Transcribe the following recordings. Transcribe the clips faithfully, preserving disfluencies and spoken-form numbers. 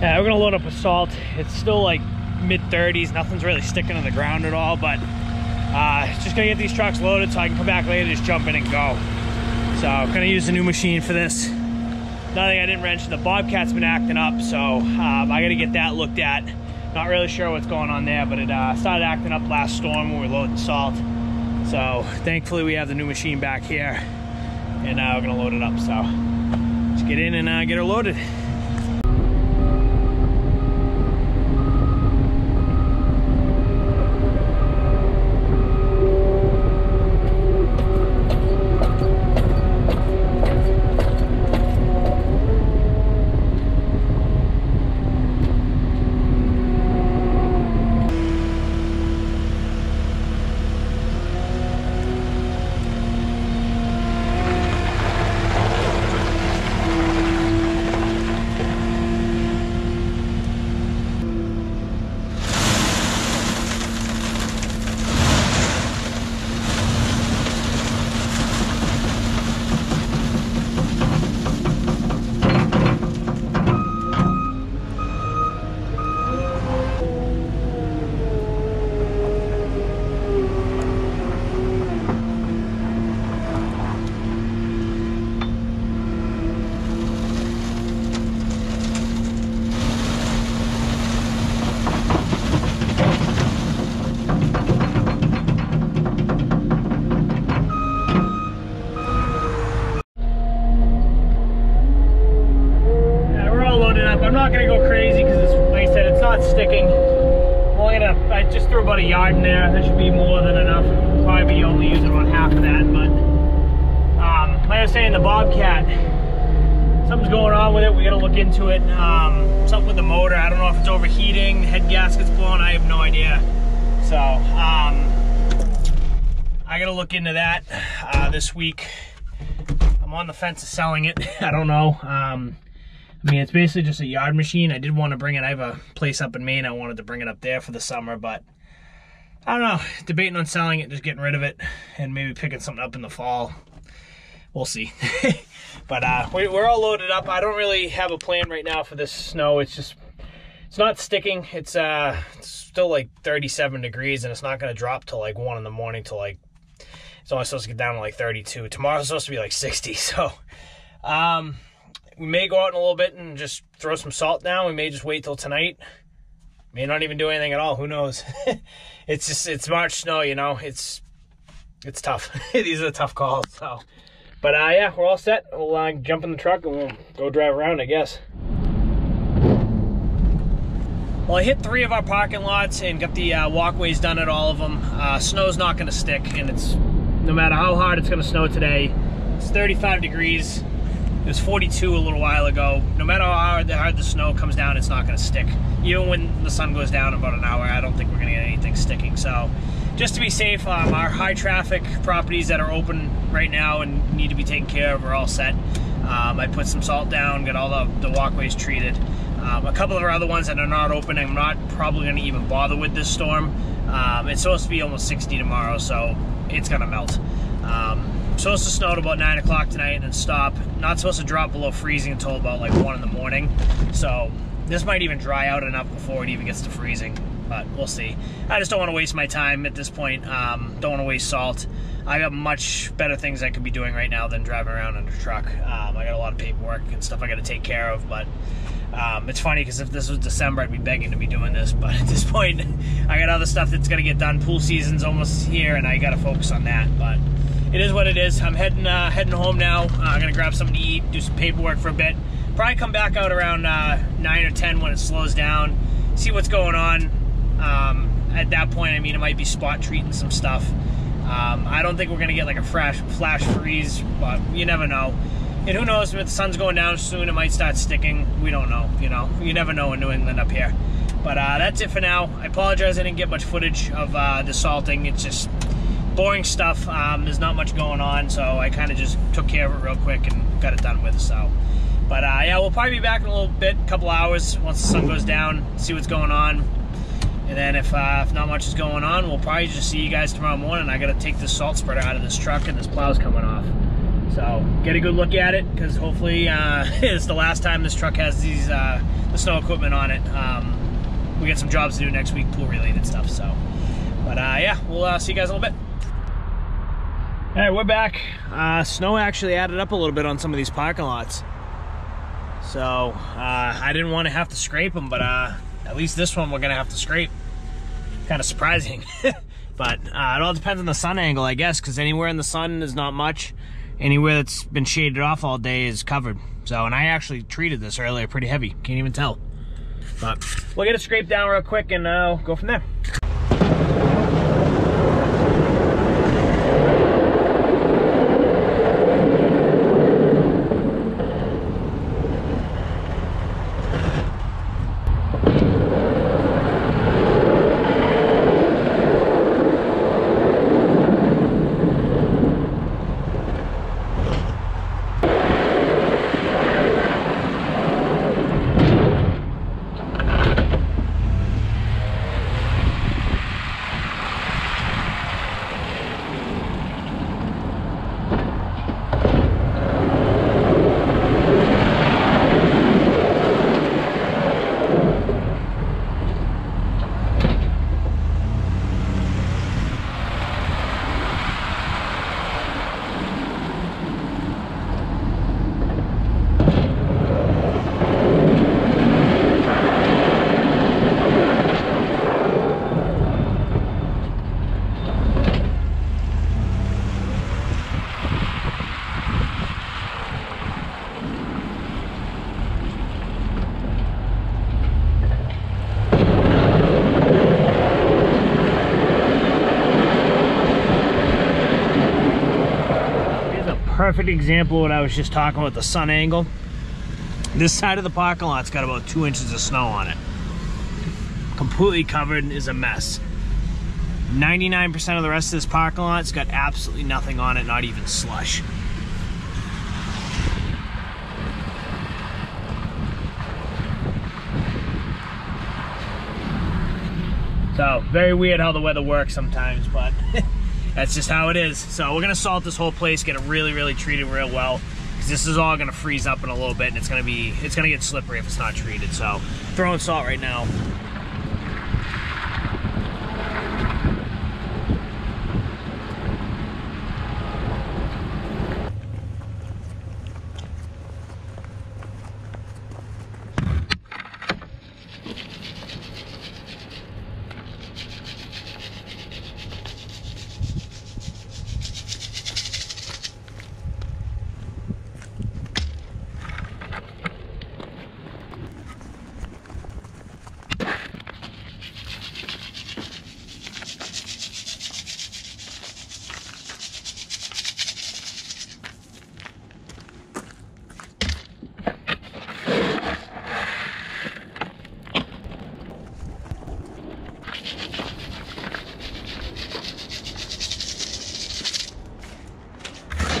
Yeah, we're gonna load up with salt. It's still like mid thirties, nothing's really sticking to the ground at all, but uh, just gonna get these trucks loaded so I can come back later, just jump in and go. So I'm gonna use a new machine for this. Another thing I didn't mention, the Bobcat's been acting up, so um, I gotta get that looked at. Not really sure what's going on there, but it uh, started acting up last storm when we were loading salt. So thankfully we have the new machine back here, and uh, we're gonna load it up. So let's get in and uh, get her loaded. About a yard in there. That should be more than enough. We'll probably be only using on half of that, but um, like I was saying, the Bobcat, something's going on with it. We got to look into it. Um, something with the motor. I don't know if it's overheating, the head gasket's blown. I have no idea. So um, I got to look into that uh, this week. I'm on the fence of selling it. I don't know. Um, I mean, it's basically just a yard machine. I did want to bring it. I have a place up in Maine. I wanted to bring it up there for the summer, but I don't know, debating on selling it, just getting rid of it, and maybe picking something up in the fall. We'll see. But uh, we, we're all loaded up. I don't really have a plan right now for this snow. It's just, it's not sticking. It's, uh, it's still like thirty-seven degrees, and it's not going to drop till like one in the morning till like, it's only supposed to get down to like thirty-two. Tomorrow's supposed to be like sixty, so um, we may go out in a little bit and just throw some salt down. We may just wait till tonight. May not even do anything at all. Who knows? It's just, it's March snow, you know. It's it's tough. These are the tough calls. So, but uh, yeah, we're all set. We'll uh, jump in the truck and we'll go drive around, I guess. Well, I hit three of our parking lots and got the uh, walkways done at all of them. Uh, snow's not going to stick, and it's, no matter how hard it's going to snow today, it's thirty-five degrees. It was forty-two a little while ago. No matter how hard the, hard the snow comes down, it's not going to stick. Even when the sun goes down in about an hour, I don't think we're going to get anything sticking. So just to be safe, um, our high traffic properties that are open right now and need to be taken care of are all set. Um, I put some salt down, got all the, the walkways treated. Um, a couple of our other ones that are not open, I'm not probably going to even bother with this storm. Um, it's supposed to be almost sixty tomorrow, so it's going to melt. Um, supposed to snow at about nine o'clock tonight and then stop. Not supposed to drop below freezing until about like one in the morning. So this might even dry out enough before it even gets to freezing, but we'll see. I just don't want to waste my time at this point. Um, don't want to waste salt. I got much better things I could be doing right now than driving around in a truck. Um, I got a lot of paperwork and stuff I got to take care of, but um, it's funny because if this was December, I'd be begging to be doing this, but at this point, I got other stuff that's going to get done. Pool season's almost here, and I got to focus on that, but it is what it is. I'm heading uh, heading home now. Uh, I'm gonna grab something to eat, do some paperwork for a bit. Probably come back out around uh, nine or ten when it slows down. See what's going on. Um, at that point, I mean, it might be spot treating some stuff. Um, I don't think we're gonna get like a flash flash freeze, but you never know. And who knows, if the sun's going down soon, it might start sticking. We don't know. You know, you never know in New England up here. But uh, that's it for now. I apologize I didn't get much footage of uh, the salting. It's just boring stuff. Um, there's not much going on, so I kind of just took care of it real quick and got it done with. So, but uh, yeah, we'll probably be back in a little bit, a couple hours, once the sun goes down, see what's going on, and then if uh, if not much is going on, we'll probably just see you guys tomorrow morning. I got to take this salt spreader out of this truck, and this plow's coming off. So get a good look at it, because hopefully uh, it's the last time this truck has these uh, the snow equipment on it. Um, we got some jobs to do next week, pool related stuff. So, but uh, yeah, we'll uh, see you guys in a little bit. All right, we're back. Uh, snow actually added up a little bit on some of these parking lots. So uh, I didn't want to have to scrape them, but uh, at least this one we're gonna have to scrape. Kind of surprising. But uh, it all depends on the sun angle, I guess, because anywhere in the sun is not much. Anywhere that's been shaded off all day is covered. So, and I actually treated this earlier pretty heavy. Can't even tell. But we'll get it scraped down real quick and uh, go from there. Perfect example of what I was just talking about, the sun angle. This side of the parking lot's got about two inches of snow on it. Completely covered and is a mess. ninety-nine percent of the rest of this parking lot's got absolutely nothing on it, not even slush. So, very weird how the weather works sometimes, but that's just how it is. So we're gonna salt this whole place, get it really, really treated real well, because this is all gonna freeze up in a little bit, and it's gonna be, it's gonna get slippery if it's not treated. So throwing salt right now.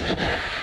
Yeah.